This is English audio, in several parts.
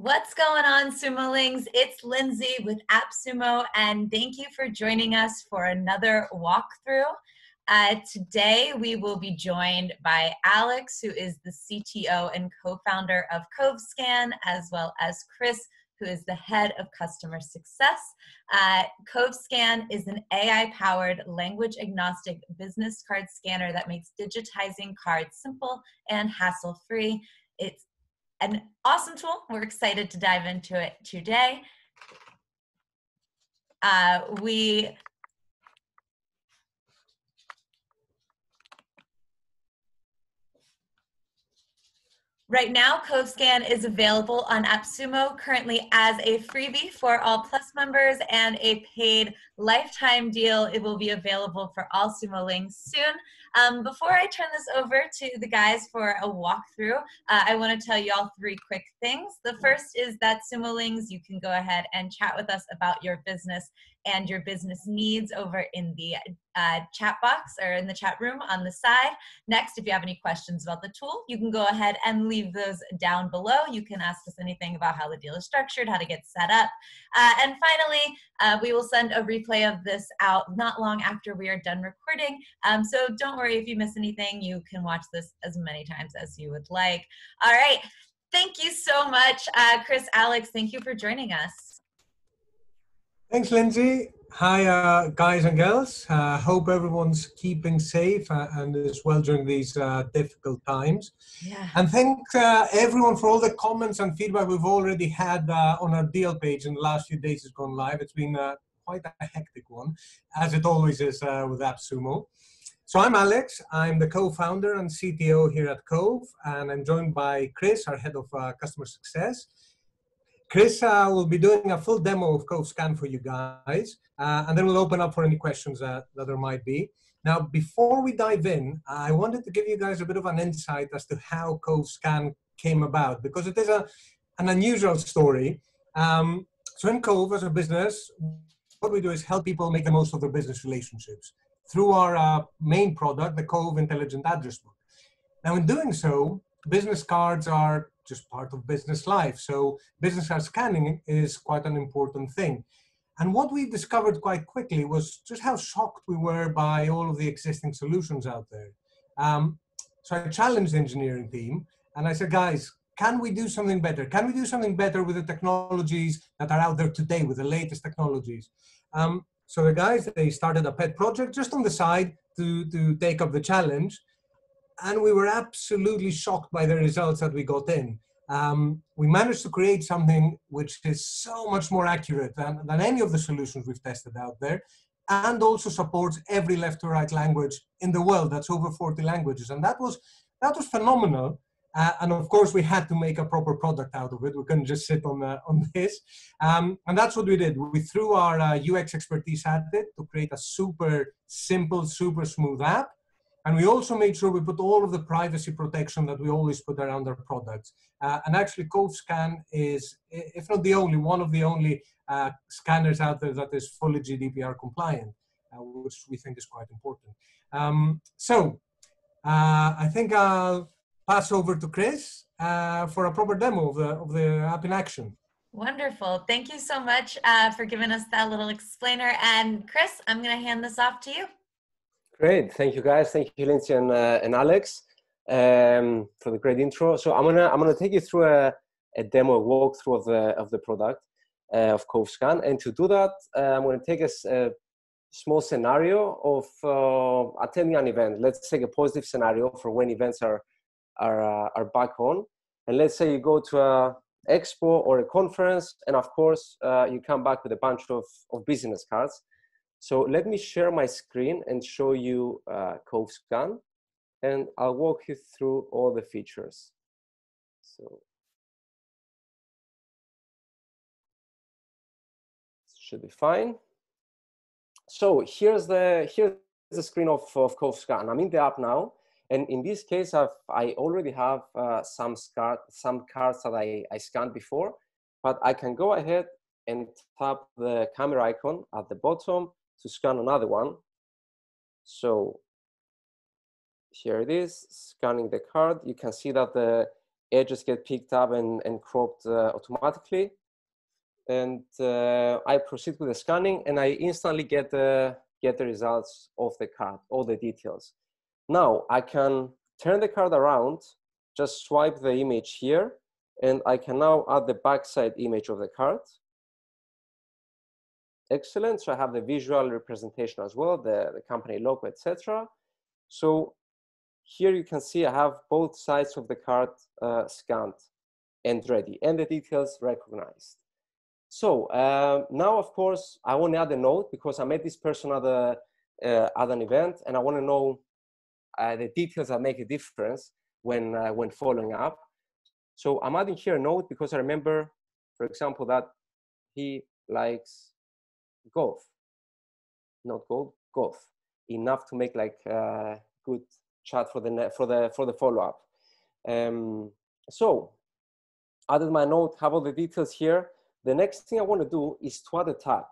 What's going on, SumoLings? It's Lindsay with AppSumo, and thank you for joining us for another walkthrough. Today, we will be joined by Alex, who is the CTO and co-founder of Covve Scan, as well as Chris, who is the head of customer success. Covve Scan is an AI-powered, language-agnostic business card scanner that makes digitizing cards simple and hassle-free. It's an awesome tool. We're excited to dive into it today. Right now, Covve Scan is available on AppSumo currently as a freebie for all Plus members and a paid lifetime deal. It will be available for all SumoLings soon. Before I turn this over to the guys for a walkthrough, I want to tell you all three quick things. The first is that SumoLings, you can go ahead and chat with us about your business and your business needs over in the chat box or in the chat room on the side. Next, if you have any questions about the tool, you can go ahead and leave those down below. You can ask us anything about how the deal is structured, how to get set up. And finally, we will send a replay of this out not long after we are done recording. So don't worry if you miss anything. You can watch this as many times as you would like. All right. Thank you so much, Chris, Alex. Thank you for joining us. Thanks, Lindsay. Hi, guys and girls. Hope everyone's keeping safe and is well during these difficult times. Yeah. And thanks, everyone, for all the comments and feedback we've already had on our deal page in the last few days it's gone live. It's been quite a hectic one, as it always is with AppSumo. So I'm Alex. I'm the co-founder and CTO here at Covve, and I'm joined by Chris, our head of customer success. Chris will be doing a full demo of Covve Scan for you guys, and then we'll open up for any questions that there might be. Now, before we dive in, I wanted to give you guys a bit of an insight as to how Covve Scan came about, because it is an unusual story. So in Covve, as a business, what we do is help people make the most of their business relationships through our main product, the Covve Intelligent Address Book. Now, in doing so, business cards are just part of business life. So business card scanning is quite an important thing. And what we discovered quite quickly was just how shocked we were by all of the existing solutions out there. So I challenged the engineering team and I said, guys, can we do something better? Can we do something better with the technologies that are out there today, with the latest technologies? So the guys, they started a pet project just on the side to take up the challenge. And we were absolutely shocked by the results that we got in. We managed to create something which is so much more accurate than any of the solutions we've tested out there, and also supports every left to right language in the world. That's over 40 languages. And that was phenomenal. And of course, we had to make a proper product out of it. We couldn't just sit on this. And that's what we did. We threw our UX expertise at it to create a super simple, super smooth app. And we also made sure we put all of the privacy protection that we always put around our products. And actually, Covve Scan is, if not the only, one of the only scanners out there that is fully GDPR compliant, which we think is quite important. So I think I'll pass over to Chris for a proper demo of the app in action. Wonderful. Thank you so much for giving us that little explainer. And Chris, I'm going to hand this off to you. Great. Thank you, guys. Thank you, Lindsay and Alex, for the great intro. So I'm gonna take you through a demo walkthrough of the product of Covve Scan, and to do that, I'm gonna take a small scenario of attending an event. Let's take a positive scenario for when events are back on, and let's say you go to an expo or a conference, and of course you come back with a bunch of business cards. So let me share my screen and show you Covve Scan, and I'll walk you through all the features. So should be fine. So here's the screen of Covve Scan. I'm in the app now, and in this case, I already have some cards that I scanned before, but I can go ahead and tap the camera icon at the bottom to scan another one. So here it is, scanning the card. You can see that the edges get picked up and cropped automatically. And I proceed with the scanning, and I instantly get the results of the card, all the details. Now I can turn the card around, just swipe the image here, and I can now add the backside image of the card. Excellent, so I have the visual representation as well, the company logo, etc. So here you can see I have both sides of the card scanned and ready, and the details recognized. So now, of course, I want to add a note because I met this person at an event, and I want to know the details that make a difference when following up. So I'm adding here a note because I remember, for example, that he likes golf, not golf, golf. Enough to make like good chat for the follow up. So added my note, have all the details here. The next thing I want to do is to add a tag.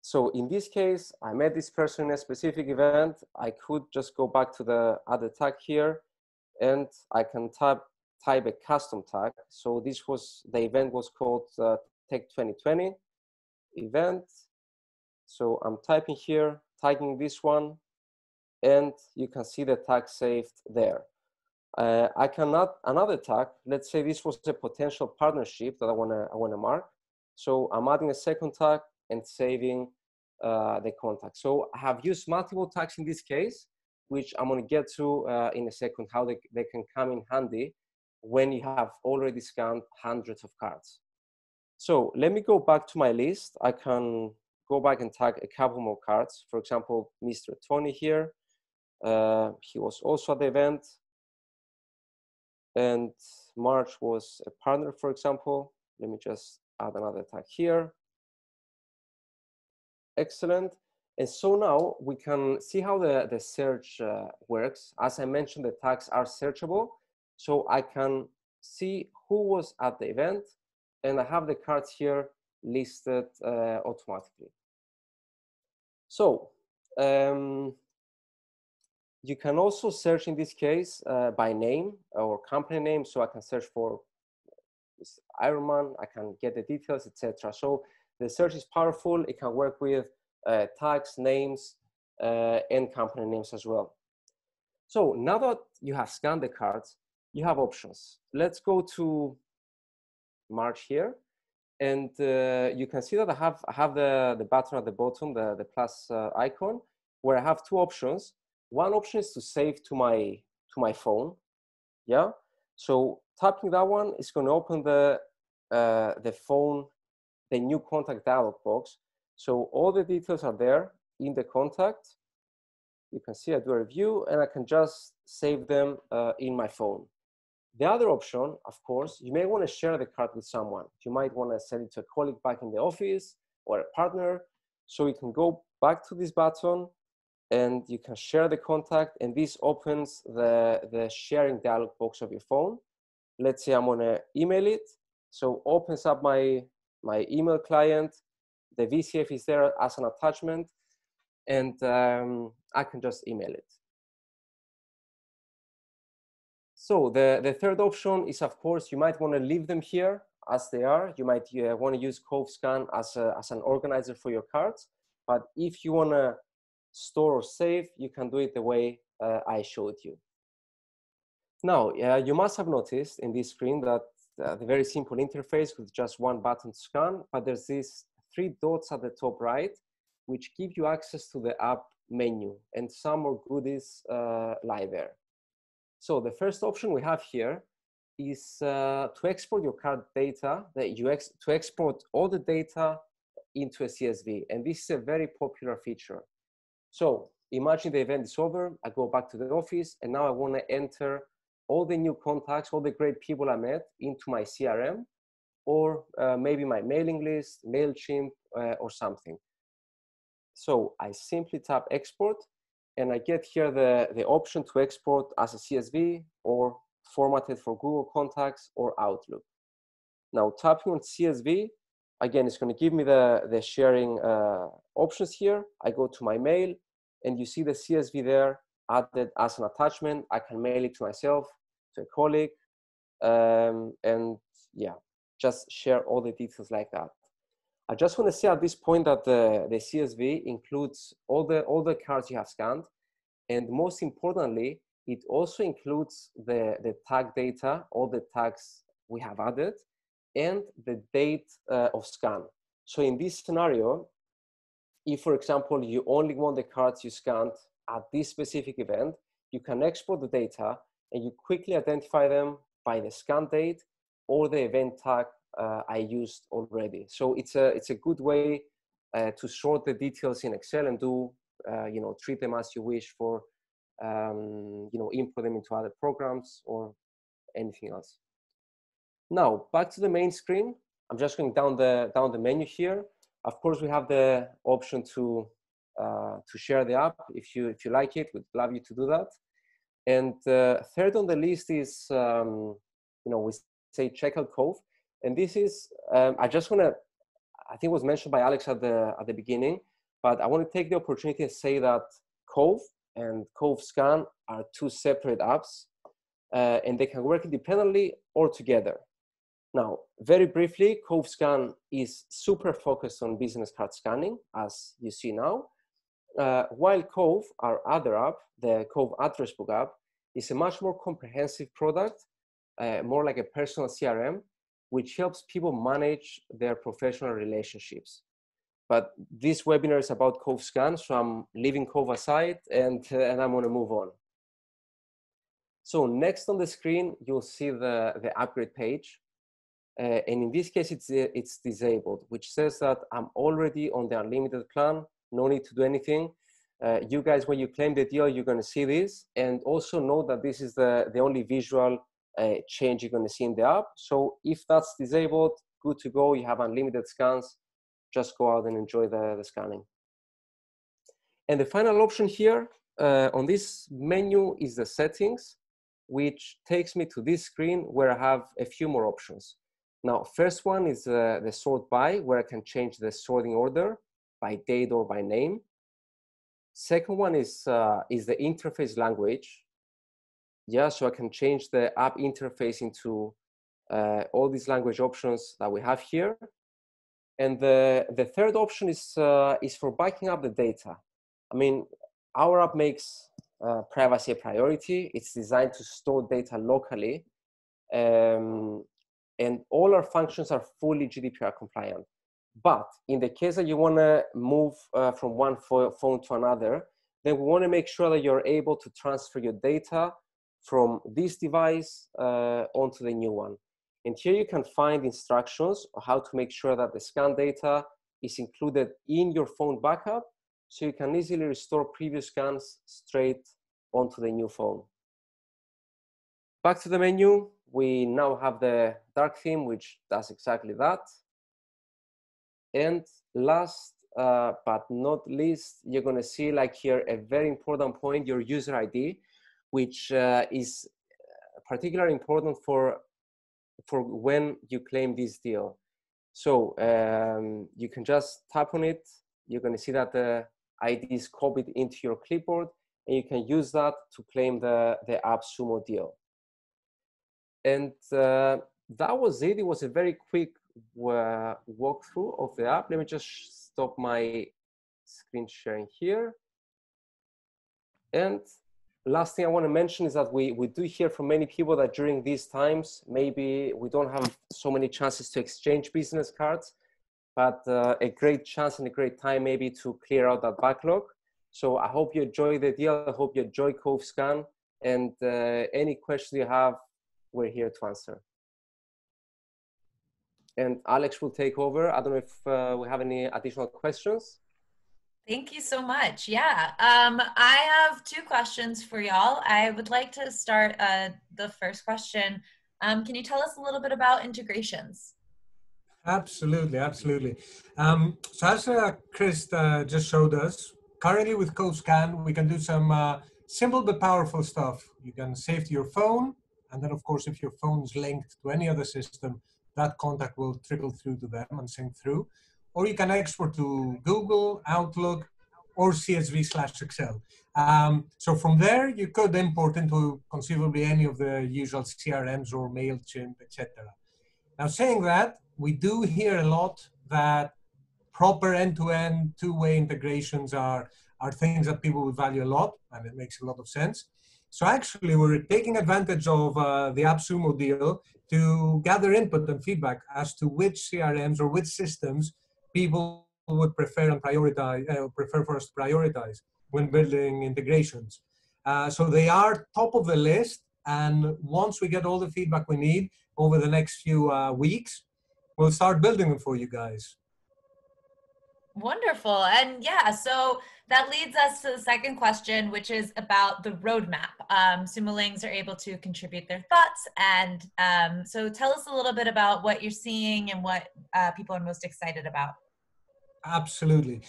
So in this case, I met this person in a specific event. I could just go back to the other tag here, and I can type a custom tag. So this was, the event was called Tech 2020 event. So I'm typing here, tagging this one, and you can see the tag saved there. I can add another tag. Let's say this was a potential partnership that I wanna mark. So I'm adding a second tag and saving the contact. So I have used multiple tags in this case, which I'm gonna get to in a second, how they can come in handy when you have already scanned hundreds of cards. So let me go back to my list. I can go back and tag a couple more cards. For example, Mr. Tony here, he was also at the event, and March was a partner, for example. Let me just add another tag here. Excellent. And so now we can see how the search works. As I mentioned, the tags are searchable. So I can see who was at the event, and I have the cards here listed automatically. So you can also search in this case by name or company name. So I can search for Ironman, I can get the details, etc. So the search is powerful. It can work with tags, names, and company names as well. So now that you have scanned the cards, you have options. Let's go to March here, and you can see that I have the button at the bottom, the plus icon, where I have two options. One option is to save to my phone, yeah? So tapping that one is gonna open the phone, the new contact dialog box. So all the details are there in the contact. You can see I do a review, and I can just save them in my phone. The other option, of course, you may wanna share the card with someone. You might wanna send it to a colleague back in the office or a partner. So you can go back to this button, and you can share the contact, and this opens the sharing dialog box of your phone. Let's say I'm gonna email it. So opens up my email client. The VCF is there as an attachment, and I can just email it. So the third option is, of course, you might wanna leave them here as they are. You might wanna use Covve Scan as an organizer for your cards. But if you wanna store or save, you can do it the way I showed you. Now, you must have noticed in this screen that the very simple interface with just one button to scan, but there's these three dots at the top right, which give you access to the app menu, and some more goodies lie there. So the first option we have here is to export your card data, to export all the data into a CSV, and this is a very popular feature. So imagine the event is over, I go back to the office, and now I want to enter all the new contacts, all the great people I met into my CRM, or maybe my mailing list, Mailchimp, or something. So I simply tap export, and I get here the option to export as a CSV or formatted for Google Contacts or Outlook. Now tapping on CSV, again, it's going to give me the sharing options here. I go to my mail, and you see the CSV there added as an attachment. I can mail it to myself, to a colleague, and yeah, just share all the details like that. I just want to say at this point that the CSV includes all the cards you have scanned, and most importantly, it also includes the tag data, all the tags we have added, and the date of scan. So in this scenario, if, for example, you only want the cards you scanned at this specific event, you can export the data and you quickly identify them by the scan date or the event tag I used already. So it's a good way to sort the details in Excel and do, you know, treat them as you wish for, you know, import them into other programs or anything else. Now, back to the main screen. I'm just going down the menu here. Of course, we have the option to share the app if you like it. We'd love you to do that. And third on the list is you know, we say check out Covve, and this is I just want to, I think it was mentioned by Alex at the beginning, but I want to take the opportunity to say that Covve and Covve Scan are two separate apps, and they can work independently or together. Now, very briefly, Covve Scan is super focused on business card scanning, as you see now, while Covve, our other app, the Covve Address Book app, is a much more comprehensive product, more like a personal CRM, which helps people manage their professional relationships. But this webinar is about Covve Scan, so I'm leaving Covve aside, and I'm going to move on. So next on the screen, you'll see the upgrade page. And in this case, it's disabled, which says that I'm already on the unlimited plan, no need to do anything. You guys, when you claim the deal, you're going to see this. And also know that this is the only visual change you're going to see in the app. So if that's disabled, good to go. You have unlimited scans. Just go out and enjoy the scanning. And the final option here on this menu is the settings, which takes me to this screen where I have a few more options. Now, first one is the sort by, where I can change the sorting order by date or by name. Second one is the interface language. Yeah, so I can change the app interface into all these language options that we have here. And the third option is for backing up the data. I mean, our app makes privacy a priority. It's designed to store data locally. And all our functions are fully GDPR compliant. But in the case that you want to move from one phone to another, then we want to make sure that you're able to transfer your data from this device onto the new one. And here you can find instructions on how to make sure that the scan data is included in your phone backup, so you can easily restore previous scans straight onto the new phone. Back to the menu. We now have the dark theme, which does exactly that. And last but not least, you're going to see, like here, a very important point, your user ID, which is particularly important for when you claim this deal. So you can just tap on it. You're going to see that the ID is copied into your clipboard, and you can use that to claim the AppSumo deal. And that was it. It was a very quick walkthrough of the app. Let me just stop my screen sharing here. And last thing I want to mention is that we do hear from many people that during these times, maybe we don't have so many chances to exchange business cards, but a great chance and a great time maybe to clear out that backlog. So I hope you enjoy the deal. I hope you enjoy Covve Scan. And any questions you have, we're here to answer. And Alex will take over. I don't know if we have any additional questions. Thank you so much. Yeah, I have two questions for y'all. I would like to start the first question. Can you tell us a little bit about integrations? Absolutely, absolutely. So as Chris just showed us, currently with Covve Scan, we can do some simple but powerful stuff. You can save to your phone, and then, of course, if your phone's linked to any other system, that contact will trickle through to them and sync through. Or you can export to Google, Outlook, or CSV/Excel. So from there, you could import into conceivably any of the usual CRMs or Mailchimp, etc. Now, saying that, we do hear a lot that proper end-to-end, two-way integrations are things that people would value a lot, and it makes a lot of sense. So actually, we're taking advantage of the AppSumo deal to gather input and feedback as to which CRMs or which systems people would prefer and prioritize, prefer for us to prioritize when building integrations. So they are top of the list, and once we get all the feedback we need over the next few weeks, we'll start building them for you guys. Wonderful. And yeah, so that leads us to the second question, which is about the roadmap. Sumolings are able to contribute their thoughts. And so tell us a little bit about what you're seeing and what people are most excited about. Absolutely.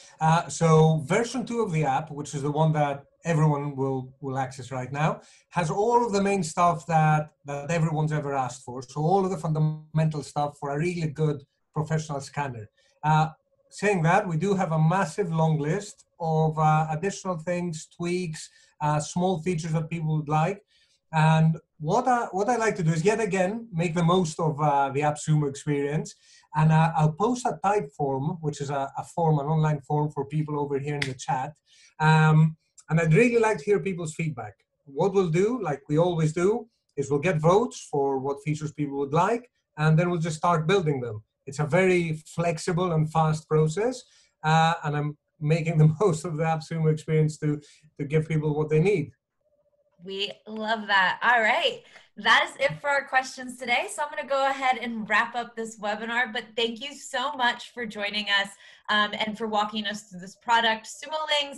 So version 2 of the app, which is the one that everyone will access right now, has all of the main stuff that everyone's ever asked for. So all of the fundamental stuff for a really good professional scanner. Saying that, we do have a massive long list of additional things, tweaks, small features that people would like. And what I like to do is, yet again, make the most of the AppSumo experience. And I'll post a typeform, which is an online form for people over here in the chat. And I'd really like to hear people's feedback. What we'll do, like we always do, is we'll get votes for what features people would like, and then we'll just start building them. It's a very flexible and fast process, and I'm making the most of the AppSumo experience to give people what they need. We love that. All right. That is it for our questions today. So I'm going to go ahead and wrap up this webinar, but thank you so much for joining us and for walking us through this product. Sumolings,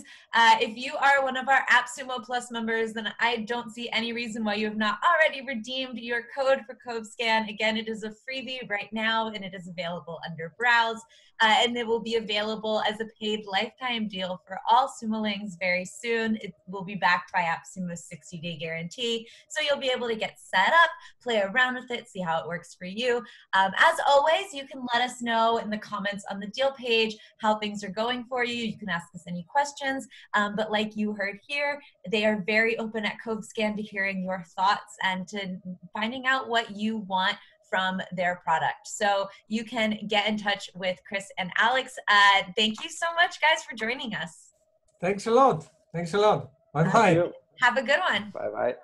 if you are one of our AppSumo Plus members, then I don't see any reason why you have not already redeemed your code for Covve Scan. Again, it is a freebie right now, and it is available under Browse, and it will be available as a paid lifetime deal for all Sumolings very soon. It will be backed by AppSumo's 60-day guarantee, so you'll be able to get set up, play around with it, see how it works for you. As always, you can let us know in the comments on the deal page how things are going for you. You can ask us any questions, but like you heard here, they are very open at Covve Scan to hearing your thoughts and to finding out what you want from their product. So you can get in touch with Chris and Alex. Thank you so much, guys, for joining us. Thanks a lot. Thanks a lot. Bye-bye. Have a good one. Bye-bye.